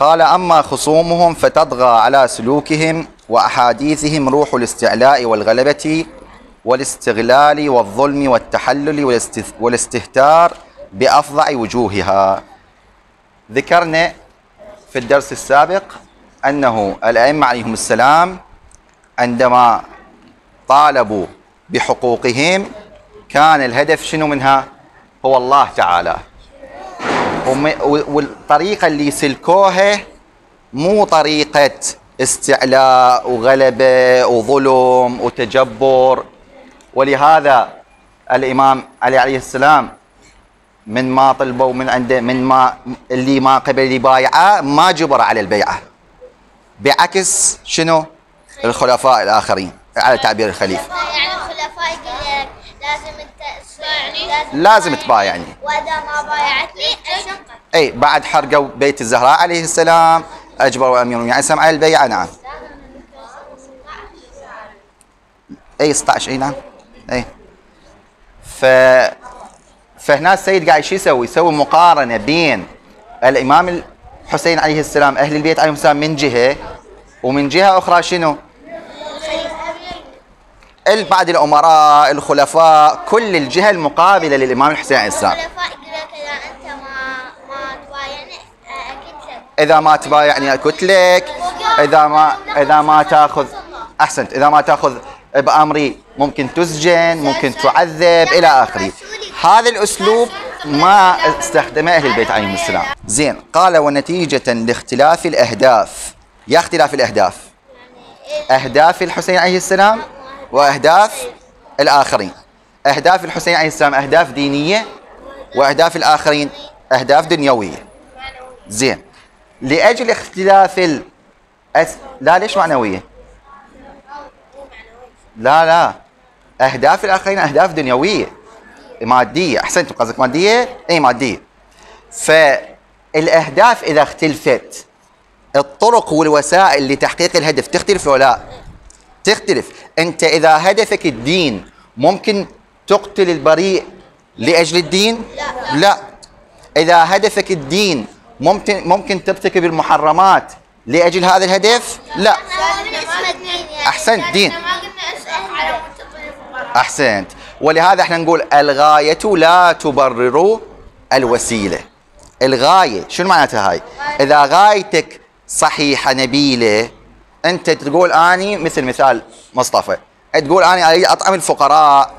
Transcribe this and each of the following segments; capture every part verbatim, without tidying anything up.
قال: أما خصومهم فتطغى على سلوكهم وأحاديثهم روح الاستعلاء والغلبة والاستغلال والظلم والتحلل والاستهتار بأفظع وجوهها. ذكرنا في الدرس السابق أنه الأئمة عليهم السلام عندما طالبوا بحقوقهم كان الهدف شنو منها؟ هو الله تعالى. والطريقة اللي سلكوها مو طريقة استعلاء وغلبة وظلم وتجبر. ولهذا الإمام علي عليه السلام من ما طلبوا من عنده، من ما اللي ما قبل بايعه ما جبر على البيعة، بعكس شنو الخلفاء الآخرين على تعبير الخليفة. يعني الخلفاء يقول لازم لازم تبايعني، واذا ما بايعتني اشنقك. اي بعد حرقوا بيت الزهراء عليه السلام اجبروا امير المؤمنين عليه على البيعه. نعم. اي ستة عشر. اي نعم. اي ف فهنا السيد قاعد شو يسوي؟ يسوي مقارنه بين الامام الحسين عليه السلام، اهل البيت عليهم السلام من جهه، ومن جهه اخرى شنو؟ بعد الأمراء الخلفاء، كل الجهة المقابلة للإمام الحسين عليه السلام. الخلفاء يقول لك إذا أنت ما ما تبايعني أكتلك، إذا ما تبايعني أكتلك، إذا ما إذا ما تأخذ، أحسنت، إذا ما تأخذ بأمري ممكن تسجن، ممكن تعذب إلى آخره. هذا الأسلوب ما استخدمه أهل البيت عليهم السلام. زين، قال: ونتيجة لاختلاف الأهداف. يا اختلاف الأهداف، أهداف الحسين عليه السلام وأهداف الآخرين. أهداف الحسين عليه السلام أهداف دينية، وأهداف الآخرين أهداف دنيوية. زين، لأجل اختلاف ال الأس... لا ليش معنوية؟ لا لا، أهداف الآخرين أهداف دنيوية مادية. أحسنتم، قصدك مادية؟ أي مادية. فالأهداف إذا اختلفت الطرق والوسائل لتحقيق الهدف تختلف ولا لا؟ تختلف. أنت إذا هدفك الدين ممكن تقتل البريء لأجل الدين؟ لا. لا. إذا هدفك الدين ممكن ممكن ترتكب المحرمات لأجل هذا الهدف؟ لا. أحسنت، دين. أحسنت. ولهذا احنا نقول الغاية لا تبرر الوسيلة. الغاية شنو معناتها هاي؟ إذا غايتك صحيحة نبيلة، أنت تقول أني مثل مثال مصطفى، تقول أني أريد أطعم الفقراء،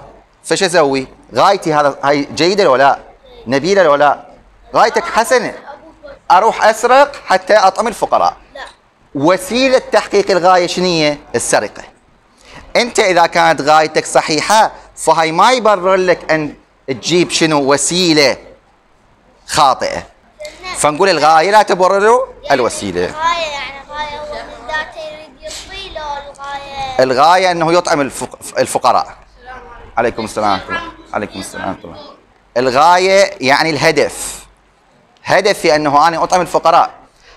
فش أسوي؟ غايتي هذا هاي جيدة ولا لا؟ نبيلة ولا لا؟ غايتك حسنة. أروح أسرق حتى أطعم الفقراء؟ لا. وسيلة تحقيق الغاية شنية؟ السرقة. أنت إذا كانت غايتك صحيحة فهاي ما يبرر لك أن تجيب شنو؟ وسيلة خاطئة. فنقول الغاية لا تبرر الوسيلة. الغاية أنه يطعم الفقراء. عليكم السلام. عليكم السلام. الغاية يعني الهدف، هدفي أنه أنا أطعم الفقراء.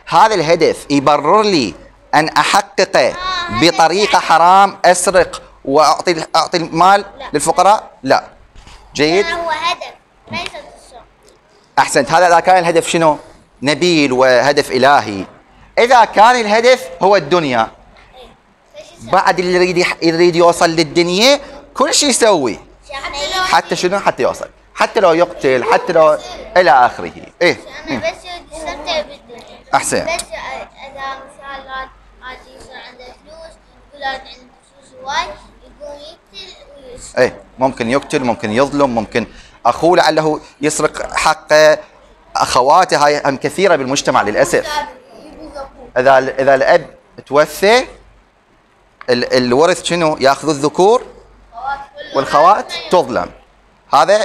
هذا الهدف يبرر لي أن أحققه بطريقة حرام، أسرق وأعطي أعطي المال للفقراء؟ لا. جيد؟ هو هدف ليس السوء. أحسنت. هذا إذا كان الهدف شنو؟ نبيل وهدف إلهي. إذا كان الهدف هو الدنيا، بعد اللي يريد يريد يوصل للدنيا كل شيء يسوي، حتى شنو؟ حتى يوصل، حتى لو يقتل، حتى لو الى اخره. ايه انا بس استمتع بالدنيا. احسن. بس اذا مثال عادي يصير عنده فلوس، يقول عنده فلوس هواي، يقوم يقتل ويسرق. ايه، ممكن يقتل، ممكن يظلم، ممكن اخوه لعله يسرق حقه، اخواته. هاي هم كثيره بالمجتمع للاسف. اذا اذا الاب توفى الورث شنو ياخذوا؟ الذكور والخوات تظلم. هذا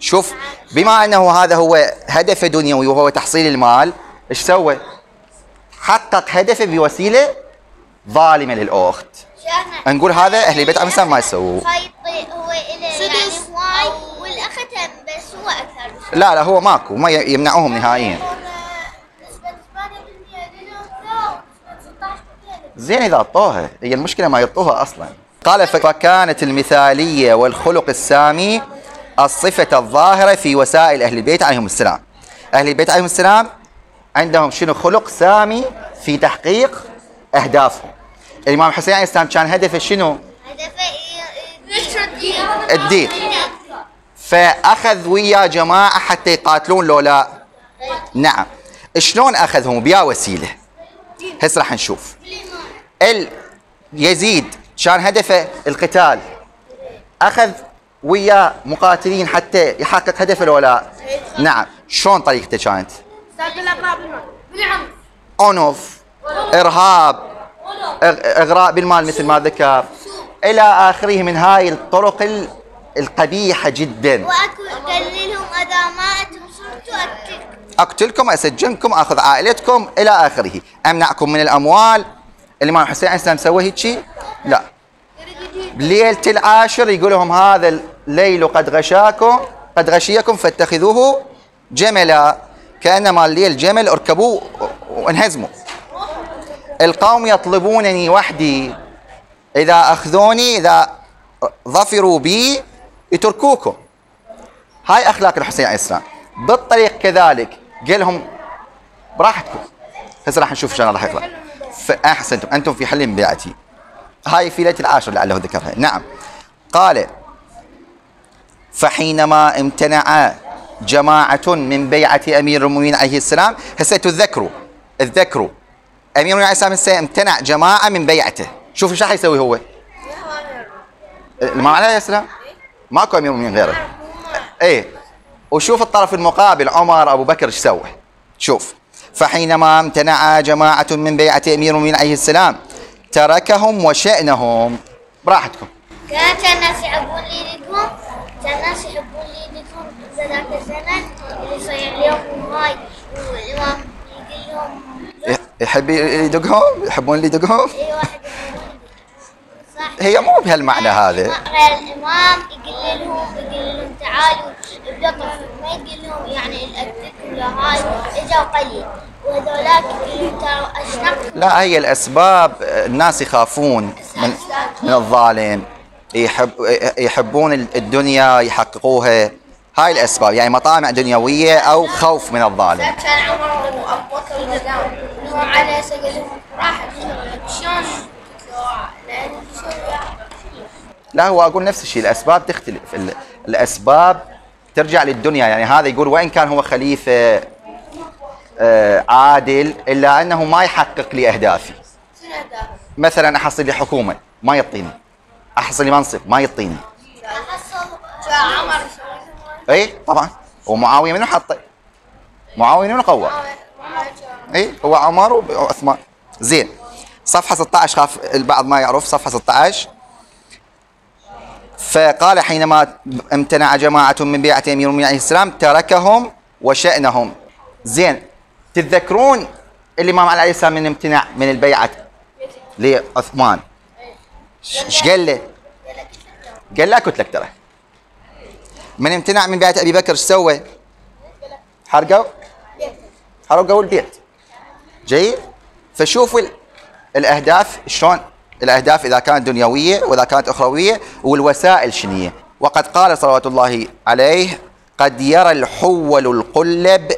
شوف، بما انه هذا هو هدفه دنيوي وهو تحصيل المال، ايش سوى؟ حقق هدفه بوسيله ظالمه للاخت. نقول هذا اهل البيت عم ما يسووه. هو يعني والاخت بس هو اكثر. لا لا، هو ماكو، ما يمنعوهم نهائيا. زين، إذا عطوها، هي المشكلة ما يعطوها أصلا. قال: فكانت المثالية والخلق السامي الصفة الظاهرة في وسائل أهل البيت عليهم السلام. أهل البيت عليهم السلام عندهم شنو؟ خلق سامي في تحقيق أهدافهم. الإمام حسين عليه السلام كان هدفه شنو؟ هدفه الدين. فأخذ ويا جماعة حتى يقاتلون لو لا؟ نعم. شلون أخذهم؟ بيا وسيلة. هسه راح نشوف. يزيد كان هدفه القتال. أخذ ويا مقاتلين حتى يحقق هدفه لو لا؟ نعم. شلون طريقته كانت؟ أونف، إرهاب، إغراء بالمال مثل ما ذكر، إلى آخره من هاي الطرق القبيحة جدا. وأكللهم إذا ما أنتم صرتوا أقتلكم، أسجنكم، أخذ عائلتكم إلى آخره، أمنعكم من الأموال. الإمام حسين عليه السلام سوى هيك شيء؟ لا. بليلة العاشر يقول لهم هذا الليل قد غشاكم قد غشيكم فاتخذوه جملا، كأنما الليل جمل اركبوه وانهزموا. القوم يطلبونني وحدي، إذا أخذوني إذا ظفروا بي يتركوكم. هاي أخلاق الحسين عليه السلام. بالطريق كذلك قال لهم براحتكم. هسه راح نشوف شلون راح يطلع. فأحسنتم أنتم في حل بيعتي. هاي في ليلة العاشر لعله ذكرها. نعم. قال فحينما امتنع جماعة من بيعة أمير المؤمنين عليه السلام. هسه تذكروا تذكروا أمير المؤمنين عليه السلام هسه امتنع جماعة من بيعته. شوفوا شو راح يسوي هو. الإمام عليه السلام ماكو أمير المؤمنين غيره. إيه. وشوف الطرف المقابل عمر أبو بكر ايش سوى. شوف فحينما امتنع جماعة من بيعة أمير المؤمنين عليه السلام تركهم وشأنهم. براحتكم. كان الناس يحبون ليلتهم، كان الناس يحبون ليلتهم ذاك الزمن اللي صاير اليوم هاي، والإمام يدق لهم. يحب يدقهم؟ يحبون اللي يدقهم؟ أي واحد هي مو بهالمعنى هذا. الامام يقول لهم يقول لهم تعالوا بلطف، ما يقول لهم يعني الاكلكم يا هاي اجوا قليل وهذولاك يقول لهم ترى اشنق. لا هي الاسباب، الناس يخافون من, من الظالم، يحب يحبون الدنيا يحققوها، هاي الاسباب يعني مطامع دنيويه او خوف من الظالم. كان عمر وابو بكر على سجلهم راح شلون؟ لا هو اقول نفس الشيء، الاسباب تختلف، الاسباب ترجع للدنيا. يعني هذا يقول وان كان هو خليفه عادل الا انه ما يحقق لي اهدافي. مثلا احصل لي حكومه ما يعطيني، احصل لي منصب ما يعطيني. عمر اي طبعا، ومعاويه منو حطه؟ معاويه منو قوه؟ اي هو عمر وعثمان. زين صفحه ستة عشر، خاف البعض ما يعرف صفحه ستة عشر. فقال حينما امتنع جماعة من بيعة أمير المؤمنين عليه السلام تركهم وشأنهم. زين تتذكرون الإمام علي عليه السلام من امتنع من البيعة لعثمان ايش قال له؟ قال لا قلت لك ترى. من امتنع من بيعة أبي بكر ايش سوى؟ حرقوا حرقوا البيت. جيد. فشوفوا الأهداف شلون، الأهداف إذا كانت دنيوية وإذا كانت أخروية، والوسائل شنية. وقد قال صلوات الله عليه قد يرى الحول القلب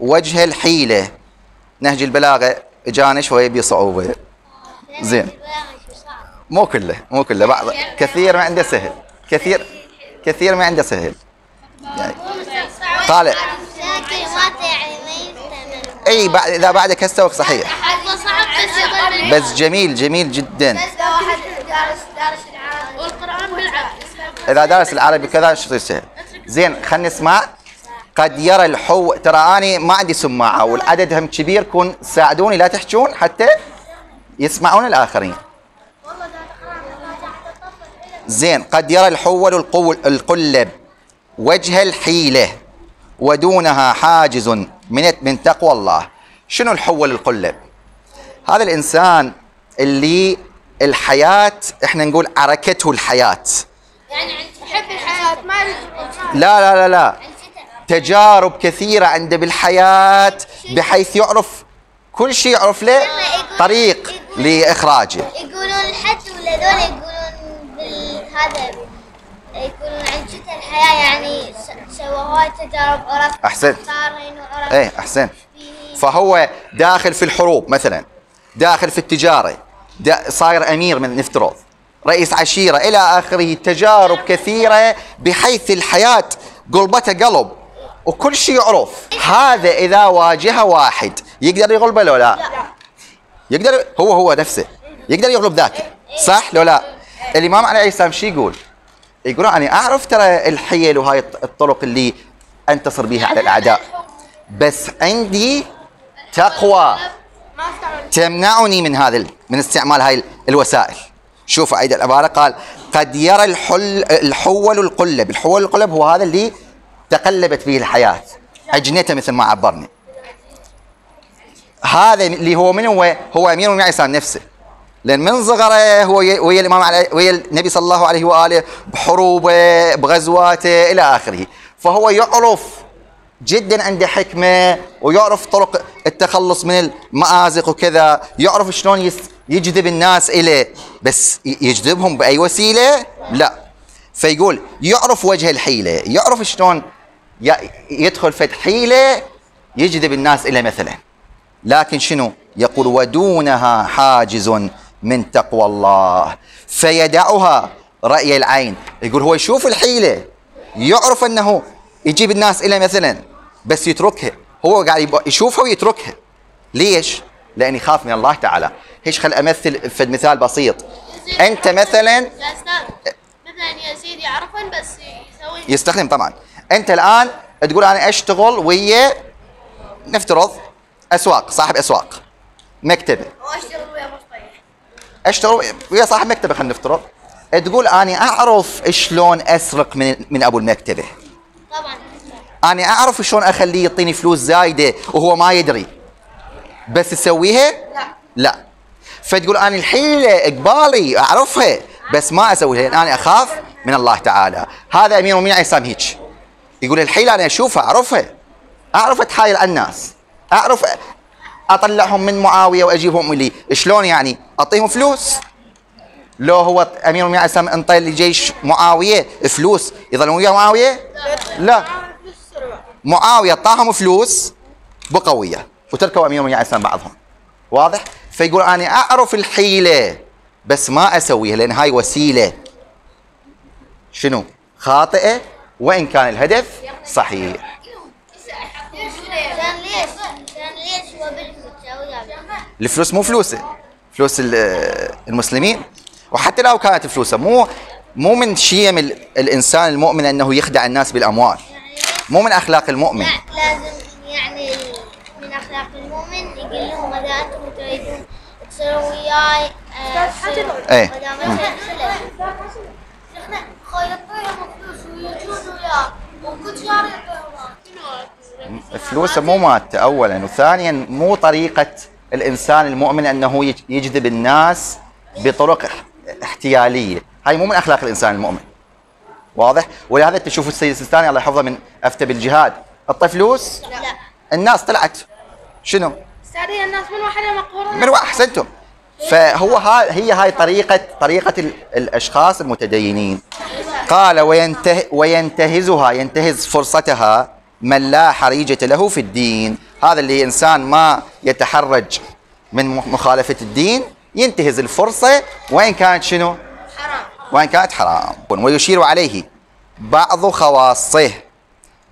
وجه الحيلة. نهج البلاغة إجانا شوية بصعوبة. زين مو كله مو كله بعض، كثير ما عنده سهل، كثير كثير ما عنده سهل يعني. قال أي بعد إذا بعدك هسه صحيح، بس جميل جميل جدا. بس واحد دارس دارس العربي والقرآن بالعربي، إذا دارس العربي كذا شو يصير؟ زين خلينا نسمع. قد يرى الحو، ترى أني ما عندي سماعة والعدد هم كبير، كون ساعدوني لا تحجون حتى يسمعون الآخرين. زين قد يرى الحول القلب وجه الحيلة ودونها حاجز من من تقوى الله. شنو الحول القلب؟ هذا الانسان اللي الحياه احنا نقول عركته الحياه، يعني يحب الحياه ما لا لا لا لا تجارب كثيره عنده بالحياه بحيث يعرف كل شيء، يعرف له طريق لاخراجه. يقولون الحج ولا ذول يقولون بالهذا يقولون عن الحياه، يعني سوى هواي تجارب، عرف احسن ايه احسن. فهو داخل في الحروب مثلا، داخل في التجارة، دا صاير أمير من نفترض، رئيس عشيرة إلى آخره. تجارب كثيرة بحيث الحياة قلبته قلب وكل شيء يعرف. هذا إذا واجهه واحد يقدر يغلبه لو لا؟ يقدر، هو هو نفسه يقدر يغلب ذاك، صح لو لا؟ الإمام عليه السلام شو يقول؟ يقولون أنا أعرف ترى الحيل وهاي الطرق اللي أنتصر بها على الأعداء، بس عندي تقوى تمنعني من هذا، من استعمال هاي الوسائل. شوف عيد العبارة، قال قد يرى الحل الحول القلب. الحول القلب هو هذا اللي تقلبت به الحياة، أجنته مثل ما عبرني. هذا اللي هو من هو هو أمير من عيسى نفسه، لأن من صغره هو ويا الإمام علي ويا النبي صلى الله عليه وآله بحروبه بغزواته إلى آخره، فهو يعرف جدا، عنده حكمة ويعرف طرق التخلص من المآزق وكذا، يعرف شلون يجذب الناس إليه، بس يجذبهم بأي وسيلة؟ لا. فيقول يعرف وجه الحيلة، يعرف شلون يدخل في حيلة يجذب الناس إليه مثلا. لكن شنو؟ يقول ودونها حاجز من تقوى الله فيدعها رأي العين. يقول هو يشوف الحيلة، يعرف أنه يجيب الناس إليه مثلا، بس يتركها، هو قاعد يشوفها ويتركها. ليش؟ لأن يخاف من الله تعالى. هيش خل أمثل في مثال بسيط. أنت مثلا مثلا يزيد يعرفن بس يسوي يستخدم. طبعا أنت الآن تقول أنا أشتغل ويا نفترض أسواق، صاحب أسواق مكتبة، وأشتغل ويا مصطيح، أشتغل ويا صاحب مكتبة خلينا نفترض. تقول أنا أعرف شلون أسرق من من أبو المكتبة، طبعا أنا أعرف شلون أخليه يعطيني فلوس زايدة وهو ما يدري، بس تسويها؟ لا لا. فتقول أنا الحيلة قبالي أعرفها بس ما أسويها لأن أنا أخاف من الله تعالى. هذا أمير المؤمنين عليه السلام هيك يقول الحيلة أنا أشوفها أعرفها، أعرف أتحايل على الناس، أعرف أطلعهم من معاوية وأجيبهم لي. شلون يعني؟ أعطيهم فلوس. لو هو أمير المؤمنين عليه السلام انطي لجيش معاوية فلوس يظلون ويا معاوية؟ لا. معاوية أعطاهم فلوس بقوية وتركوا أمير المؤمنين عليه السلام بعضهم. واضح؟ فيقول أنا أعرف الحيلة بس ما أسويها لأن هاي وسيلة شنو؟ خاطئة وإن كان الهدف صحيح. الفلوس مو فلوسه، فلوس المسلمين، وحتى لو كانت فلوسه مو مو من شيم الإنسان المؤمن أنه يخدع الناس بالأموال، مو من أخلاق المؤمن. لازم يعني من أخلاق المؤمن يقول لهم إذا أنتم تريدون تصيرون وياي ايه فلوسه مو مالته أولا، وثانيا مو طريقة الإنسان المؤمن أنه يجذب الناس بطرق احتيالية، هاي مو من أخلاق الإنسان المؤمن. واضح؟ ولهذا تشوفوا السيد السيستاني الله يحفظه من أفتى بالجهاد، أعطى فلوس؟ لا. الناس طلعت شنو؟ سارية الناس من واحدة مقهورة من واحد. أحسنتم. فهو ها هي هاي طريقة طريقة الأشخاص المتدينين. قال وينته وينتهزها، ينتهز فرصتها من لا حريجة له في الدين. هذا اللي إنسان ما يتحرج من مخالفة الدين ينتهز الفرصة وإن كانت شنو؟ حرام. وإن كانت حرام. ويشير عليه بعض خواصه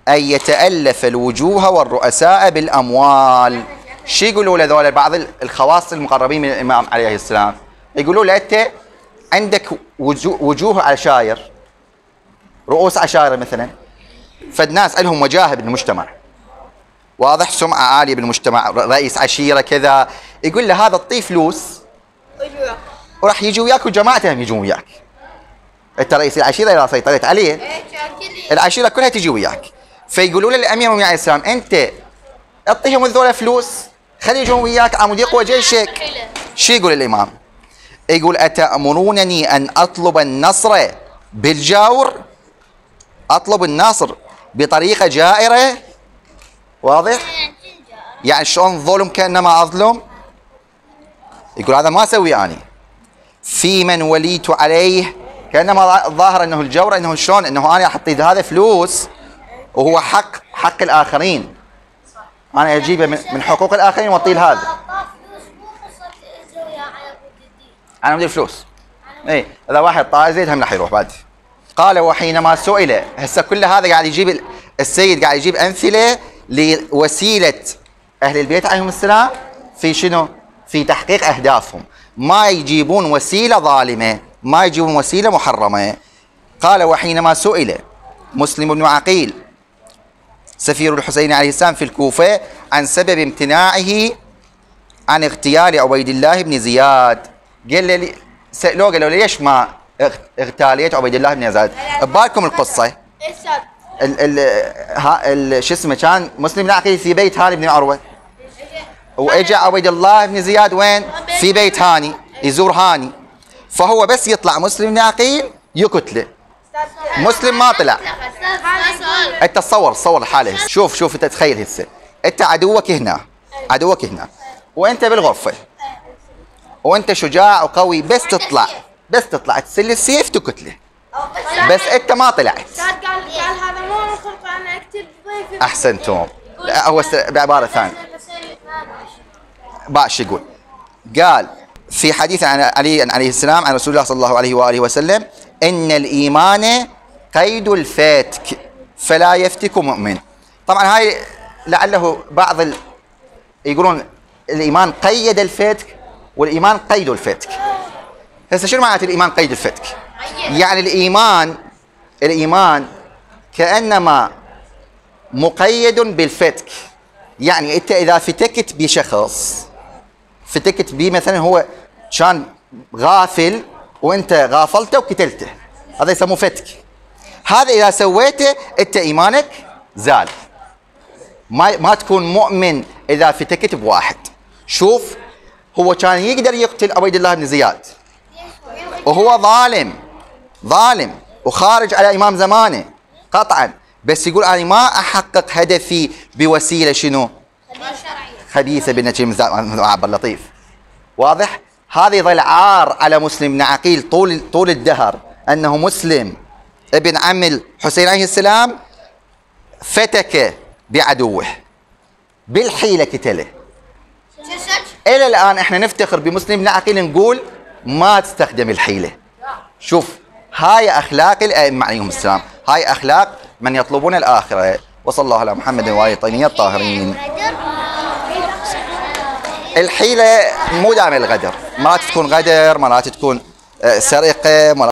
أن يتألف الوجوه والرؤساء بالأموال. شو يقولوا لذول بعض الخواص المقربين من الإمام عليه السلام؟ يقولوا له أنت عندك وجوه عشائر، رؤوس عشائر مثلا، فالناس لهم وجاهه بالمجتمع، واضح، سمعة عالية بالمجتمع، رئيس عشيرة كذا. يقول له هذا اعطيه فلوس وراح يجي وياك وجماعتهم يجون وياك. أنت رئيس العشيرة إذا سيطرت عليه العشيرة كلها تجي وياك. فيقولوا له الأمير عليه السلام أنت اعطيهم هذول فلوس خليهم وياك عمود يقوى جيشك. شو يقول الامام؟ يقول اتامرونني ان اطلب النصر بالجور؟ اطلب النصر بطريقه جائره؟ واضح؟ يعني شلون ظلم كانما اظلم؟ يقول هذا ما اسوي اني. في من وليت عليه كانما ظاهر انه الجور، انه شلون انه انا احط هذا فلوس وهو حق حق الاخرين. أنا أجيبه من حقوق الآخرين وأعطيه لهذا. أنا مدير فلوس. إيه إذا واحد طالع زيد هم راح يروح بعد. قال وحينما سئل، هسه كل هذا قاعد يجيب السيد قاعد يجيب أمثلة لوسيلة أهل البيت عليهم السلام في شنو؟ في تحقيق أهدافهم. ما يجيبون وسيلة ظالمة، ما يجيبون وسيلة محرمة. قال وحينما سئل مسلم بن عقيل سفير الحسين عليه السلام في الكوفة عن سبب امتناعه عن اغتيال عبيد الله بن زياد، قال لي سألوه قالوا ليش ما اغتاليت عبيد الله بن زياد؟ ببالكم القصة ال شو اسمه كان مسلم بن عقيل في بيت هاني بن عروة، واجى عبيد الله بن زياد وين؟ في بيت هاني يزور هاني، فهو بس يطلع مسلم بن عقيل يقتله. مسلم ما طلع. انت تصور تصور حاله، شوف شوف انت تخيل هسه انت عدوك هنا عدوك هنا وانت بالغرفه وانت شجاع وقوي، بس تطلع بس تطلع تسل السيف تقتله، بس انت ما طلعت. احسنتم. لا هو بعباره ثانيه باش يقول، قال في حديث عن علي عليه السلام عن رسول الله صلى الله عليه واله وسلم ان الايمان قيد الفتك فلا يفتك مؤمن. طبعا هاي لعله بعض ال... يقولون الايمان قيد الفتك والايمان قيد الفتك. هسه شنو معناته الايمان قيد الفتك؟ يعني الايمان الايمان كانما مقيد بالفتك، يعني انت اذا فتكت بشخص فتكت به مثلا هو كان غافل وانت غافلته وقتلته، هذا يسموه فتك. هذا إذا سويته أنت إيمانك زال، ما ما تكون مؤمن إذا فتكت بواحد. شوف هو كان يقدر يقتل عبيد الله بن زياد وهو ظالم ظالم وخارج على إمام زمانه قطعا، بس يقول أنا ما أحقق هدفي بوسيلة شنو؟ خبيثة بالنتيجة مثل عبد اللطيف. واضح؟ هذا يظل عار على مسلم بن عقيل طول طول الدهر، أنه مسلم ابن عم الحسين عليه السلام فتك بعدوه بالحيله قتله. الى الان احنا نفتخر بمسلم بن عقيل نقول ما تستخدم الحيله. شوف هاي اخلاق الائمه عليهم السلام، هاي اخلاق من يطلبون الاخره. وصلى الله على محمد واله الطيبين الطاهرين. الحيله مو دائما الغدر، مرات تكون غدر، مرات تكون سرقه، مرات